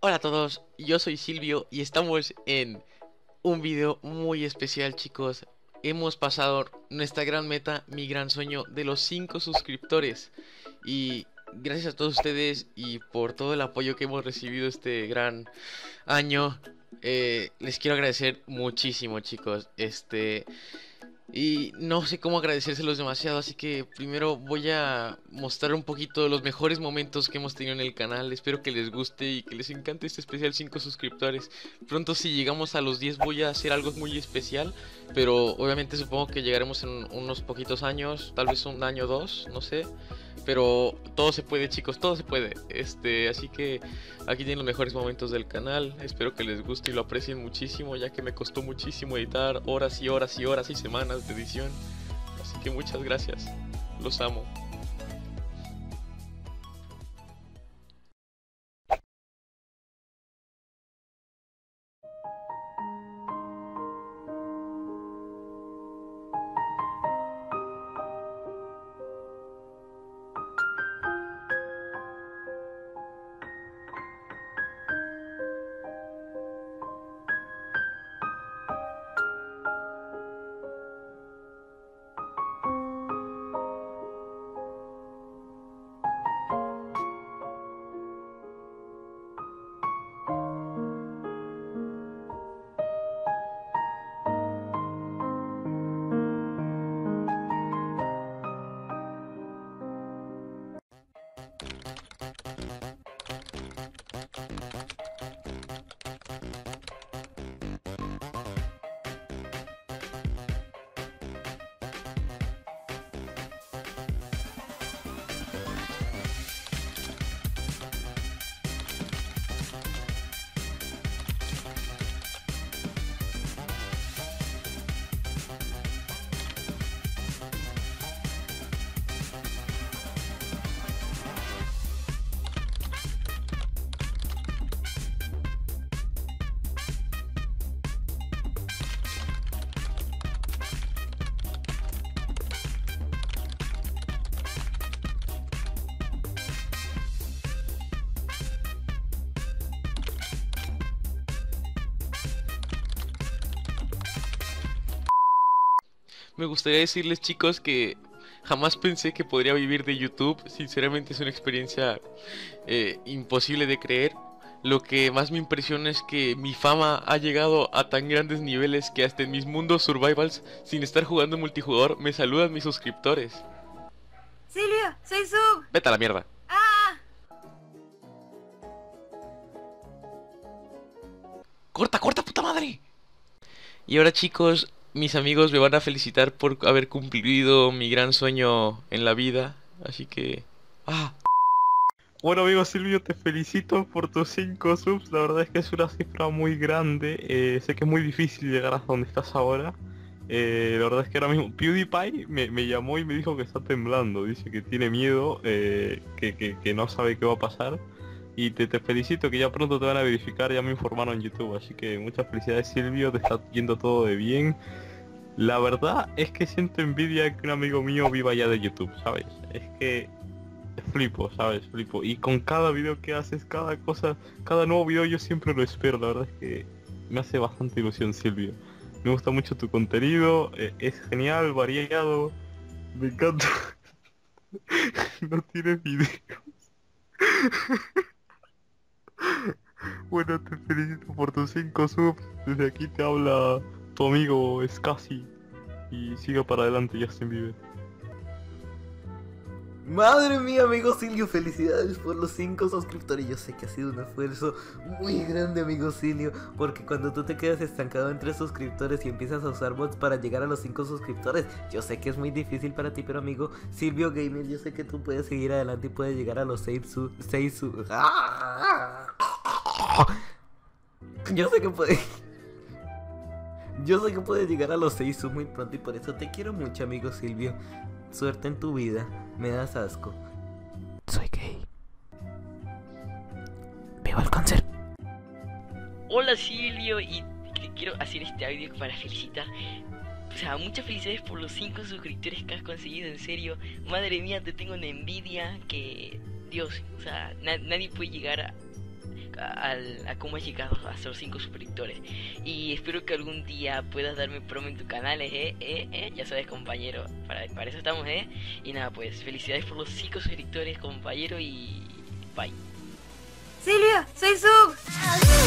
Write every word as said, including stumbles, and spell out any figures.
Hola a todos, yo soy Silvio y estamos en un video muy especial, chicos. Hemos pasado nuestra gran meta, mi gran sueño de los cinco suscriptores. Y gracias a todos ustedes y por todo el apoyo que hemos recibido este gran año. eh, Les quiero agradecer muchísimo, chicos. Este... Y no sé cómo agradecérselos demasiado, así que primero voy a mostrar un poquito los mejores momentos que hemos tenido en el canal. Espero que les guste y que les encante este especial cinco suscriptores. Pronto, si llegamos a los diez, voy a hacer algo muy especial, pero obviamente supongo que llegaremos en unos poquitos años, tal vez un año o dos, no sé. Pero todo se puede, chicos, todo se puede. Este, así que aquí tienen los mejores momentos del canal. Espero que les guste y lo aprecien muchísimo, ya que me costó muchísimo editar horas y horas y horas y semanas de edición, así que muchas gracias, los amo. Me gustaría decirles, chicos, que jamás pensé que podría vivir de YouTube. Sinceramente es una experiencia eh, imposible de creer. Lo que más me impresiona es que mi fama ha llegado a tan grandes niveles que hasta en mis mundos survivals, sin estar jugando multijugador, me saludan mis suscriptores. Silvio, soy Sub. Vete a la mierda. Ah. Corta, corta, puta madre. Y ahora, chicos, mis amigos me van a felicitar por haber cumplido mi gran sueño en la vida, así que... ¡Ah! Bueno, amigo Silvio, te felicito por tus cinco subs, la verdad es que es una cifra muy grande. Eh, sé que es muy difícil llegar hasta donde estás ahora. Eh, la verdad es que ahora mismo PewDiePie me, me llamó y me dijo que está temblando, dice que tiene miedo, eh, que, que, que no sabe qué va a pasar. Y te, te felicito que ya pronto te van a verificar, ya me informaron en YouTube, así que muchas felicidades, Silvio, te está yendo todo de bien. La verdad es que siento envidia que un amigo mío viva ya de YouTube, ¿sabes? Es que flipo, ¿sabes? Flipo. Y con cada video que haces, cada cosa, cada nuevo video yo siempre lo espero, la verdad es que me hace bastante ilusión, Silvio. Me gusta mucho tu contenido, es genial, variado, me encanta. No tienes videos. Bueno, te felicito por tus cinco subs. Desde aquí te habla tu amigo Escasi. Y siga para adelante, Justin Bieber. Madre mía, amigo Silvio, felicidades por los cinco suscriptores. Yo sé que ha sido un esfuerzo muy grande, amigo Silvio, porque cuando tú te quedas estancado en tres suscriptores y empiezas a usar bots para llegar a los cinco suscriptores, yo sé que es muy difícil para ti, pero amigo Silvio Gamer, yo sé que tú puedes seguir adelante y puedes llegar a los seis sub... seis sub... Yo sé que puedes... Yo sé que puedes llegar a los seis subs muy pronto y por eso te quiero mucho, amigo Silvio. Suerte en tu vida, me das asco. Soy gay. Vivo el cáncer. Hola, Silvio, y te quiero hacer este audio para felicitar. O sea, muchas felicidades por los cinco suscriptores que has conseguido, en serio. Madre mía, te tengo una envidia que... Dios, o sea, na nadie puede llegar a... al, a cómo has llegado a los cinco suscriptores. Y espero que algún día puedas darme promo en tu canal, eh, eh, eh. Ya sabes, compañero, para, para eso estamos, eh. Y nada, pues felicidades por los cinco suscriptores, compañero, y bye. Silvia, soy Sub.